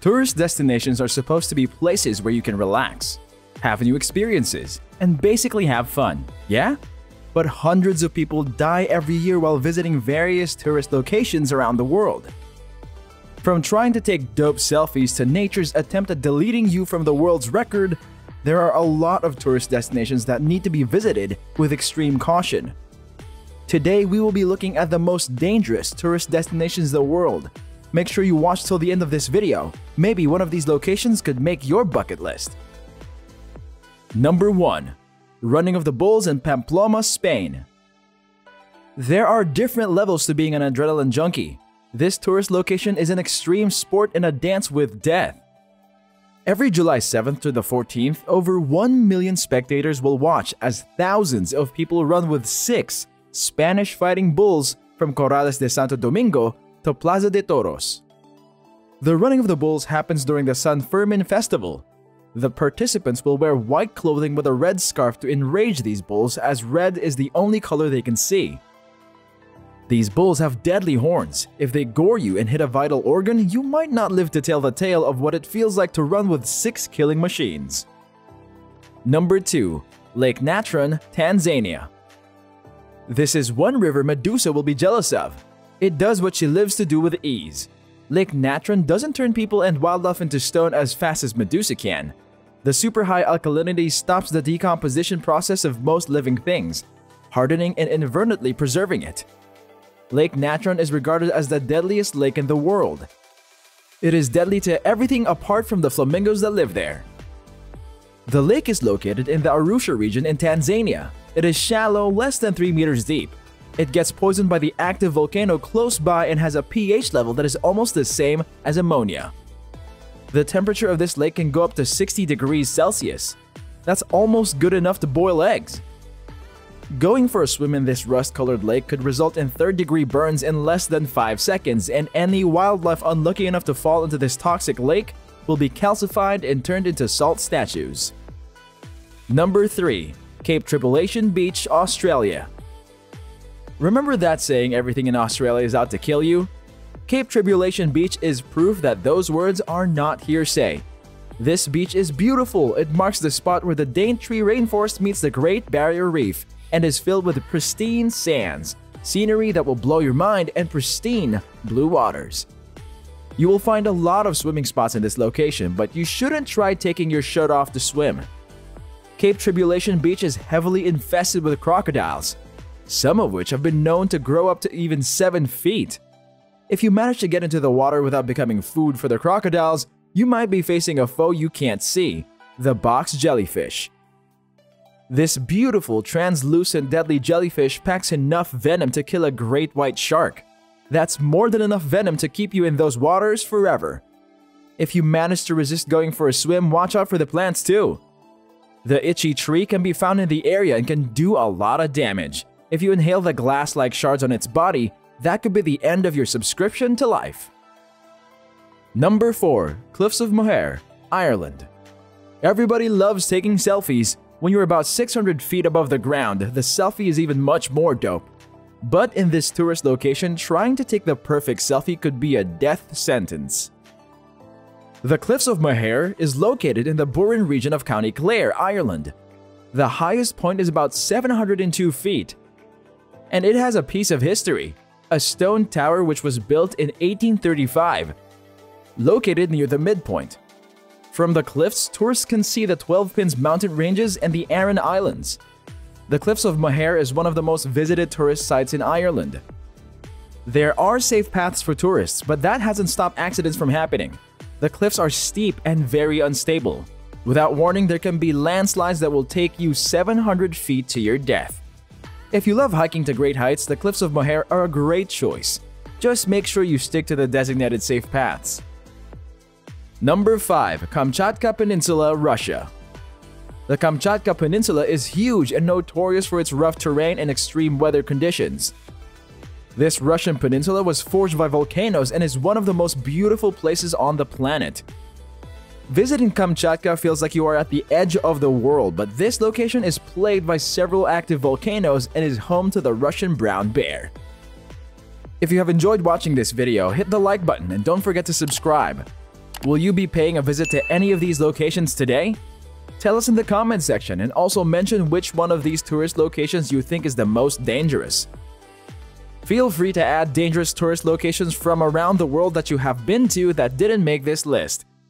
Tourist destinations are supposed to be places where you can relax, have new experiences, and basically have fun, yeah? But hundreds of people die every year while visiting various tourist locations around the world. From trying to take dope selfies to nature's attempt at deleting you from the world's record, there are a lot of tourist destinations that need to be visited with extreme caution. Today, we will be looking at the most dangerous tourist destinations in the world. Make sure you watch till the end of this video. Maybe one of these locations could make your bucket list. Number 1. Running of the Bulls in Pamplona, Spain. There are different levels to being an adrenaline junkie. This tourist location is an extreme sport and a dance with death. Every July 7th to the 14th, over 1 million spectators will watch as thousands of people run with 6 Spanish fighting bulls from Corrales de Santo Domingo to Plaza de Toros. The running of the bulls happens during the San Fermin festival. The participants will wear white clothing with a red scarf to enrage these bulls, as red is the only color they can see. These bulls have deadly horns. If they gore you and hit a vital organ, you might not live to tell the tale of what it feels like to run with 6 killing machines. Number 2. Lake Natron, Tanzania. This is one river Medusa will be jealous of. It does what she lives to do with ease. Lake Natron doesn't turn people and wildlife into stone as fast as Medusa can. The super high alkalinity stops the decomposition process of most living things, hardening and inadvertently preserving it. Lake Natron is regarded as the deadliest lake in the world. It is deadly to everything apart from the flamingos that live there. The lake is located in the Arusha region in Tanzania. It is shallow, less than 3 meters deep. It gets poisoned by the active volcano close by and has a pH level that is almost the same as ammonia. The temperature of this lake can go up to 60 degrees Celsius. That's almost good enough to boil eggs. Going for a swim in this rust-colored lake could result in third-degree burns in less than 5 seconds, and any wildlife unlucky enough to fall into this toxic lake will be calcified and turned into salt statues. Number 3. Cape Tribulation Beach, Australia. Remember that saying, everything in Australia is out to kill you? Cape Tribulation Beach is proof that those words are not hearsay. This beach is beautiful. It marks the spot where the Daintree Rainforest meets the Great Barrier Reef and is filled with pristine sands, scenery that will blow your mind, and pristine blue waters. You will find a lot of swimming spots in this location, but you shouldn't try taking your shirt off to swim. Cape Tribulation Beach is heavily infested with crocodiles, some of which have been known to grow up to even 7 feet. If you manage to get into the water without becoming food for the crocodiles, you might be facing a foe you can't see, the box jellyfish. This beautiful, translucent, deadly jellyfish packs enough venom to kill a great white shark. That's more than enough venom to keep you in those waters forever. If you manage to resist going for a swim, watch out for the plants too. The itchy tree can be found in the area and can do a lot of damage. If you inhale the glass-like shards on its body, that could be the end of your subscription to life. Number 4. Cliffs of Moher, Ireland. Everybody loves taking selfies. When you're about 600 feet above the ground, the selfie is even much more dope. But in this tourist location, trying to take the perfect selfie could be a death sentence. The Cliffs of Moher is located in the Burren region of County Clare, Ireland. The highest point is about 702 feet, and it has a piece of history, a stone tower which was built in 1835, located near the midpoint. From the cliffs, tourists can see the 12 Pins mountain ranges and the Aran Islands. The Cliffs of Moher is one of the most visited tourist sites in Ireland. There are safe paths for tourists, but that hasn't stopped accidents from happening. The cliffs are steep and very unstable. Without warning, there can be landslides that will take you 700 feet to your death. If you love hiking to great heights, the Cliffs of Moher are a great choice. Just make sure you stick to the designated safe paths. Number 5. Kamchatka Peninsula, Russia. The Kamchatka Peninsula is huge and notorious for its rough terrain and extreme weather conditions. This Russian peninsula was forged by volcanoes and is one of the most beautiful places on the planet. Visiting Kamchatka feels like you are at the edge of the world, but this location is plagued by several active volcanoes and is home to the Russian brown bear. If you have enjoyed watching this video, hit the like button and don't forget to subscribe. Will you be paying a visit to any of these locations today? Tell us in the comment section and also mention which one of these tourist locations you think is the most dangerous. Feel free to add dangerous tourist locations from around the world that you have been to that didn't make this list.